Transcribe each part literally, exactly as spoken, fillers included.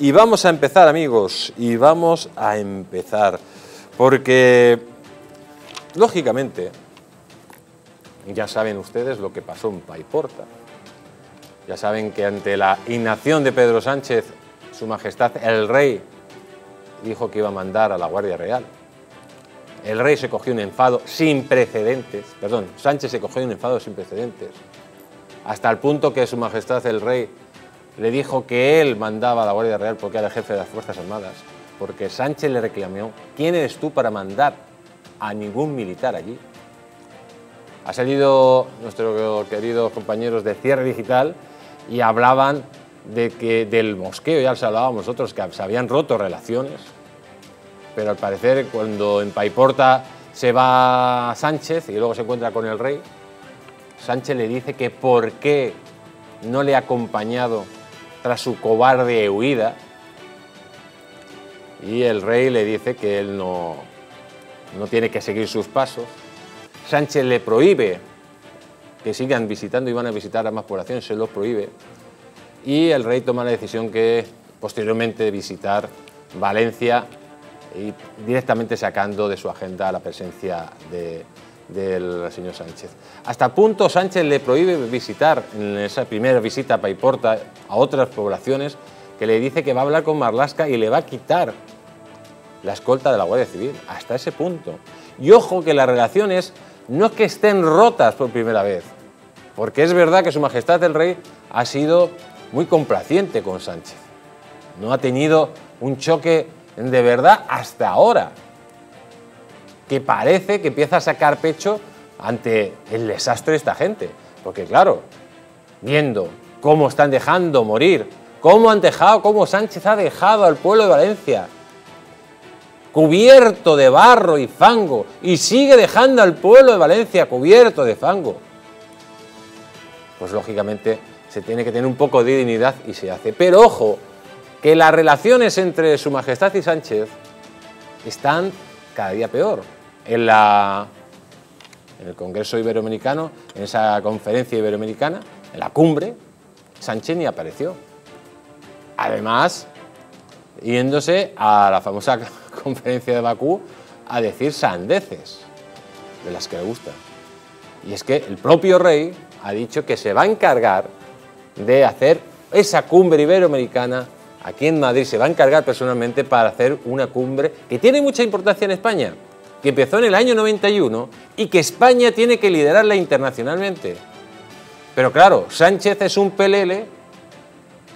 Y vamos a empezar, amigos, y vamos a empezar, porque, lógicamente, ya saben ustedes lo que pasó en Paiporta. Ya saben que ante la inacción de Pedro Sánchez, Su Majestad el Rey dijo que iba a mandar a la Guardia Real. El Rey se cogió un enfado sin precedentes, perdón, Sánchez se cogió un enfado sin precedentes, hasta el punto que Su Majestad el Rey le dijo que él mandaba a la Guardia Real porque era el jefe de las Fuerzas Armadas, porque Sánchez le reclamó: ¿quién eres tú para mandar a ningún militar allí? Ha salido nuestros queridos compañeros de Cierre Digital y hablaban de que del mosqueo, ya os hablábamos nosotros, que se habían roto relaciones, pero al parecer cuando en Paiporta se va Sánchez y luego se encuentra con el Rey, Sánchez le dice que por qué no le ha acompañado tras su cobarde huida, y el Rey le dice que él no, no tiene que seguir sus pasos. Sánchez le prohíbe que sigan visitando y van a visitar a más poblaciones, se los prohíbe, y el Rey toma la decisión que posteriormente visitar Valencia, y directamente sacando de su agenda la presencia de, del señor Sánchez. Hasta punto Sánchez le prohíbe visitar en esa primera visita a Paiporta a otras poblaciones, que le dice que va a hablar con Marlaska y le va a quitar la escolta de la Guardia Civil, hasta ese punto. Y ojo que las relaciones no es que estén rotas por primera vez, porque es verdad que Su Majestad el Rey ha sido muy complaciente con Sánchez. No ha tenido un choque de verdad hasta ahora, que parece que empieza a sacar pecho ante el desastre de esta gente. Porque claro, viendo cómo están dejando morir, cómo han dejado, cómo Sánchez ha dejado al pueblo de Valencia cubierto de barro y fango, y sigue dejando al pueblo de Valencia cubierto de fango, pues lógicamente se tiene que tener un poco de dignidad y se hace. Pero ojo, que las relaciones entre Su Majestad y Sánchez están cada día peor. En, la, en el Congreso Iberoamericano, en esa conferencia iberoamericana, en la cumbre, Sánchez ni apareció. Además, yéndose a la famosa conferencia de Bakú a decir sandeces, de las que le gusta. Y es que el propio Rey ha dicho que se va a encargar de hacer esa cumbre iberoamericana aquí en Madrid, se va a encargar personalmente para hacer una cumbre que tiene mucha importancia en España, que empezó en el año noventa y uno y que España tiene que liderarla internacionalmente. Pero claro, Sánchez es un pelele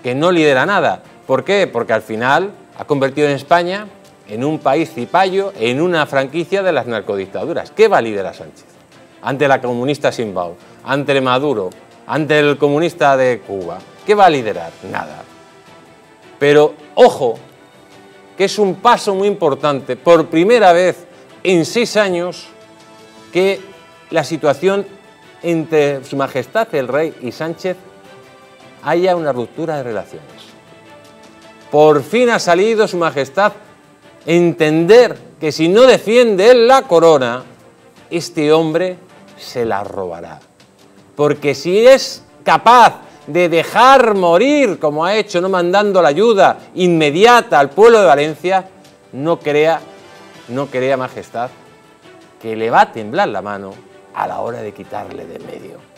que no lidera nada. ¿Por qué? Porque al final ha convertido en España en un país cipayo, en una franquicia de las narcodictaduras. ¿Qué va a liderar Sánchez? Ante la comunista Simbao, ante Maduro, ante el comunista de Cuba, ¿qué va a liderar? Nada. Pero ojo, que es un paso muy importante, por primera vez en seis años, que la situación entre Su Majestad el Rey y Sánchez haya una ruptura de relaciones. Por fin ha salido Su Majestad entender que si no defiende él la corona, este hombre se la robará. Porque si es capaz de dejar morir, como ha hecho, no mandando la ayuda inmediata al pueblo de Valencia, no crea, no crea, Majestad, que le va a temblar la mano a la hora de quitarle de en medio.